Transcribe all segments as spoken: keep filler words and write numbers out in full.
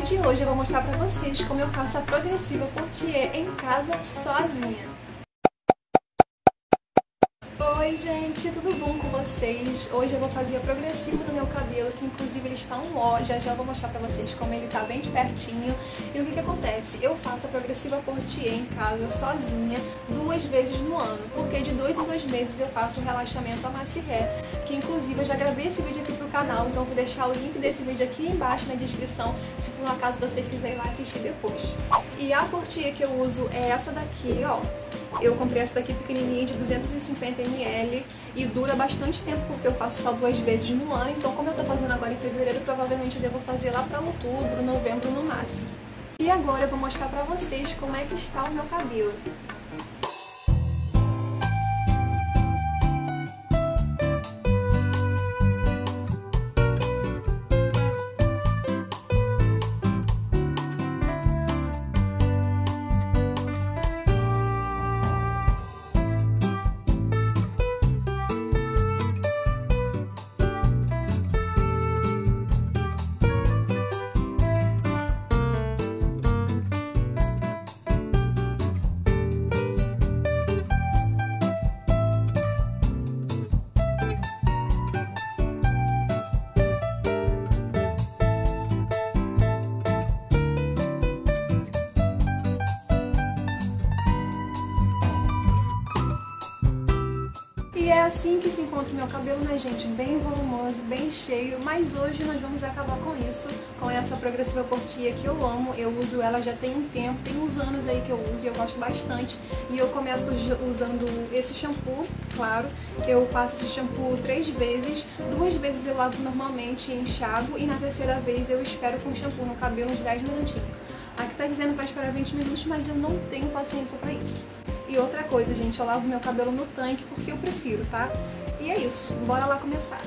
vídeo de hoje eu vou mostrar pra vocês como eu faço a progressiva Portier em casa sozinha. Oi gente, tudo bom com vocês? Hoje eu vou fazer a progressiva do meu cabelo, que inclusive ele está um ó, já já vou mostrar pra vocês como ele tá bem de pertinho. E o que que acontece? Eu faço a progressiva Portier em casa sozinha duas vezes no ano, porque de dois em dois meses eu faço um relaxamento a masse ré, que inclusive eu já gravei esse vídeo aqui pro canal, então vou deixar o link desse vídeo aqui embaixo na descrição, se por um acaso você quiser ir lá assistir depois. E a Portier que eu uso é essa daqui, ó. Eu comprei essa daqui pequenininha de duzentos e cinquenta mililitros e dura bastante tempo porque eu faço só duas vezes no ano, então como eu tô fazendo agora em fevereiro, provavelmente eu devo fazer lá pra outubro, novembro no máximo. E agora eu vou mostrar pra vocês como é que está o meu cabelo. E é assim que se encontra o meu cabelo, né gente? Bem volumoso, bem cheio, mas hoje nós vamos acabar com isso, com essa progressiva Portier que eu amo. Eu uso ela já tem um tempo, tem uns anos aí que eu uso e eu gosto bastante. E eu começo usando esse shampoo, claro, eu passo esse shampoo três vezes, duas vezes eu lavo normalmente e enxago, e na terceira vez eu espero com o shampoo no cabelo uns dez minutinhos. Aqui tá dizendo pra esperar vinte minutos, mas eu não tenho paciência pra isso. E outra coisa, gente, eu lavo meu cabelo no tanque porque eu prefiro, tá? E é isso, bora lá começar!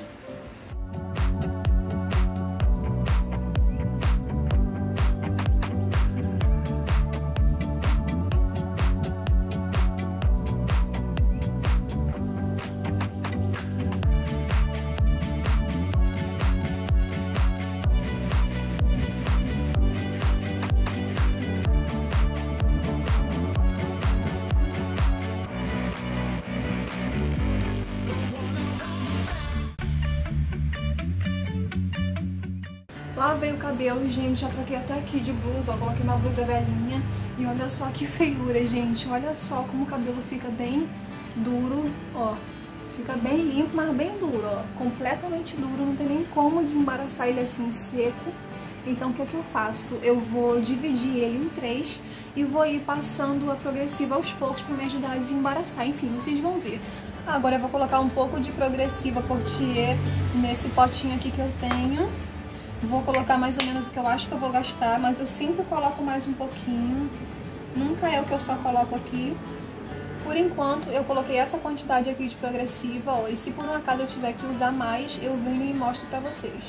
Lavei o cabelo, gente, já troquei até aqui de blusa, ó, coloquei uma blusa velhinha. E olha só que feiura, gente, olha só como o cabelo fica bem duro, ó. Fica bem limpo, mas bem duro, ó, completamente duro, não tem nem como desembaraçar ele assim seco. Então o que é que eu faço? Eu vou dividir ele em três e vou ir passando a progressiva aos poucos pra me ajudar a desembaraçar, enfim, vocês vão ver. Agora eu vou colocar um pouco de progressiva Portier nesse potinho aqui que eu tenho. Vou colocar mais ou menos o que eu acho que eu vou gastar, mas eu sempre coloco mais um pouquinho. Nunca é o que eu só coloco aqui. Por enquanto, eu coloquei essa quantidade aqui de progressiva, ó, e se por um acaso eu tiver que usar mais, eu venho e mostro pra vocês.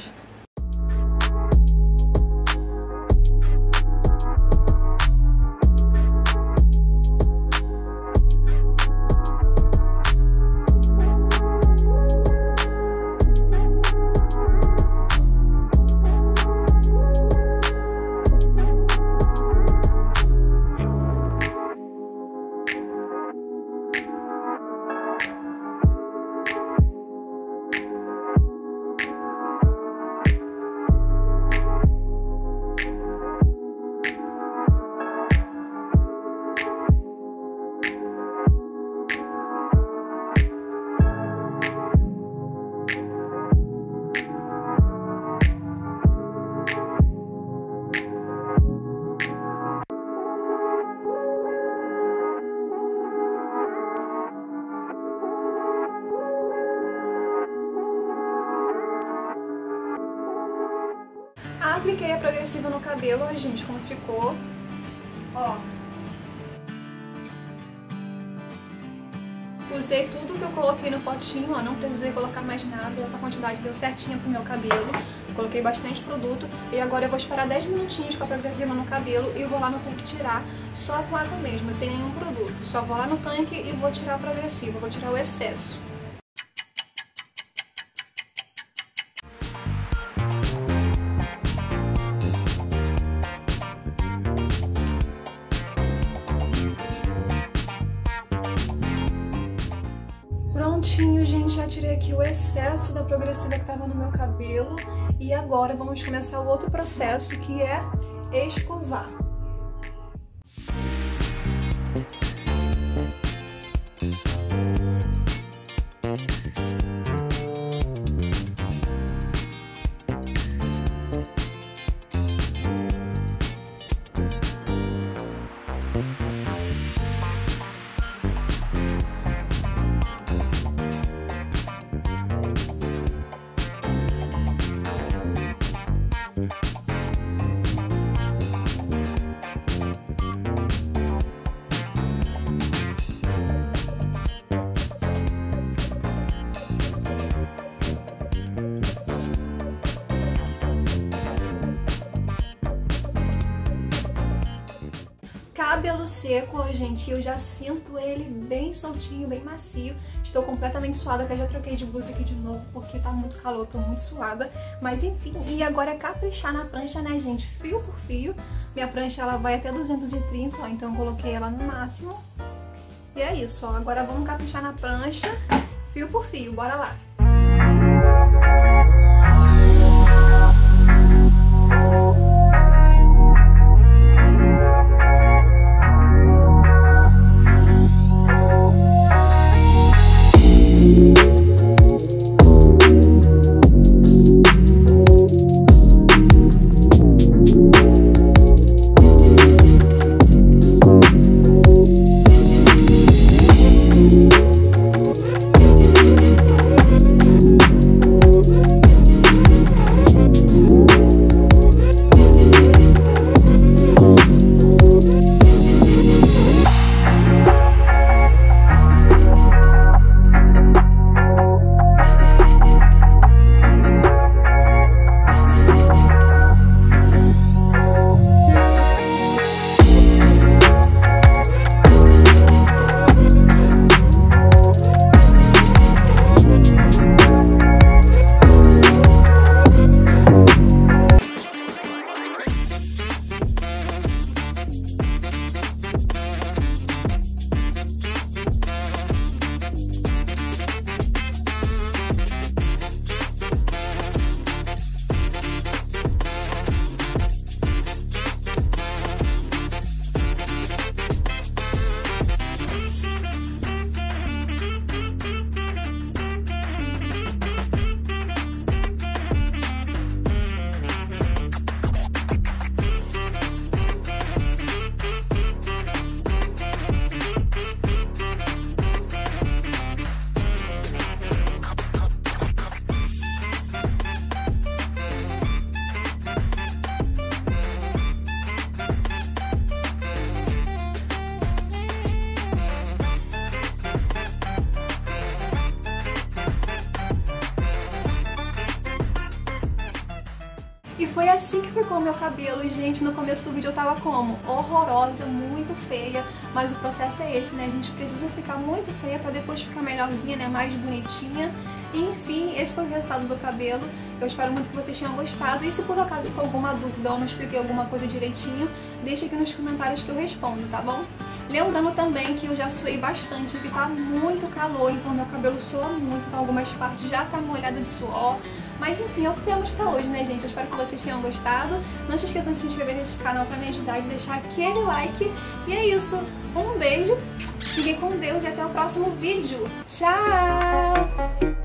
Apliquei a progressiva no cabelo, ó, gente, como ficou, ó. Usei tudo que eu coloquei no potinho, ó, não precisei colocar mais nada, essa quantidade deu certinha pro meu cabelo. Coloquei bastante produto e agora eu vou esperar dez minutinhos com a progressiva no cabelo e vou lá no tanque tirar, só com água mesmo, sem nenhum produto. Só vou lá no tanque e vou tirar a progressiva, vou tirar o excesso. prontinho, gente, já tirei aqui o excesso da progressiva que estava no meu cabelo. E agora vamos começar o outro processo, que é escovar. Cabelo seco, gente, eu já sinto ele bem soltinho, bem macio. Estou completamente suada, até já troquei de blusa aqui de novo, porque tá muito calor, tô muito suada. Mas enfim, e agora é caprichar na prancha, né, gente? Fio por fio. Minha prancha, ela vai até duzentos e trinta, ó, então eu coloquei ela no máximo. E é isso, ó, agora vamos caprichar na prancha, fio por fio, bora lá. E foi assim que ficou o meu cabelo, gente. No começo do vídeo eu tava como? Horrorosa, muito feia, mas o processo é esse, né? A gente precisa ficar muito feia pra depois ficar melhorzinha, né? Mais bonitinha. E, enfim, esse foi o resultado do cabelo. Eu espero muito que vocês tenham gostado. E se por acaso ficou alguma dúvida ou não expliquei alguma coisa direitinho, deixa aqui nos comentários que eu respondo, tá bom? Lembrando também que eu já suei bastante, que tá muito calor, então meu cabelo soa muito, então algumas partes já tá molhada de suor. Mas enfim, é o que temos pra hoje, né, gente? Eu espero que vocês tenham gostado. Não se esqueçam de se inscrever nesse canal pra me ajudar e deixar aquele like. E é isso. Um beijo, fiquem com Deus e até o próximo vídeo. Tchau!